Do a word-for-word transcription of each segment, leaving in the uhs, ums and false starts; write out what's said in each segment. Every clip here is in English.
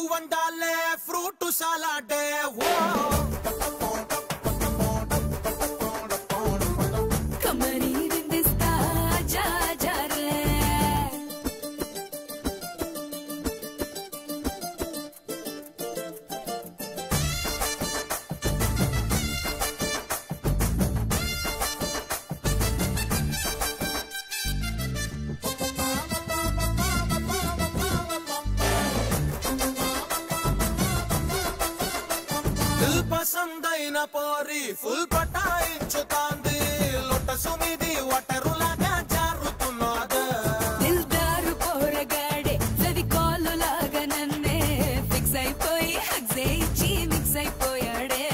ಹೂವಂಡಾಲೆ fruit ಸಲಾಡೆ ಓ Sandaina pori full patayinchu tandi lotta sumidi waterulaga jarutunnadu dildaru poragade lavi callu laga nanne fix aipoyi hugs aichi mix aipoyade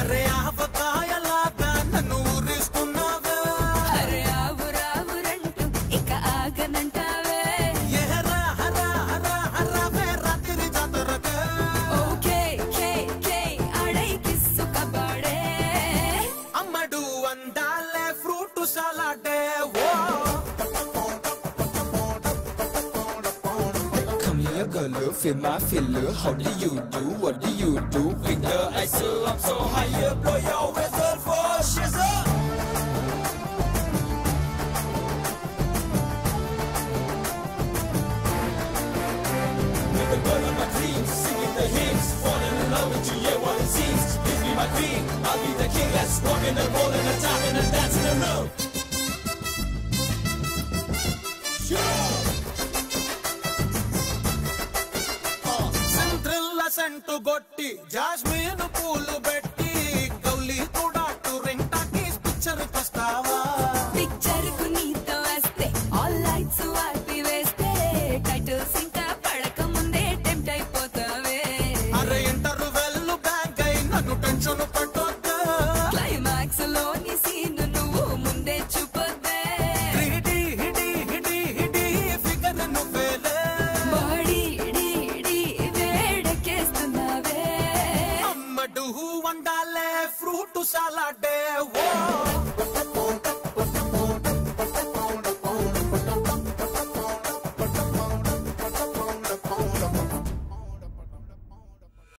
are avakayala nanu uristunnavu are avuravurantu ika aganantave yehara hara hara hara vera tiri jataraka okay okay Feel my feeler, how do you do? What do you do? With the ice up so high up, boy, you always look for shizzle. With the girl of my dreams, singing the hymns, falling in love with you, yeah, what it seems. This be my dream, I'll be the king that's walking the ball in the top and the dance in the room. Sure. Sentu gotti jasmine poolu betti kauli kodatu renta kees picture kostava picture ku neeto vaste all lights aati vaste title sinka padaka munde tempt aipotave are entaru vellu bank ai nannu tension pattodda climax lo ni scene nu munde chupade hidi hidi hidi hidi figure nu vele body Ammadu huvandale fruit salad.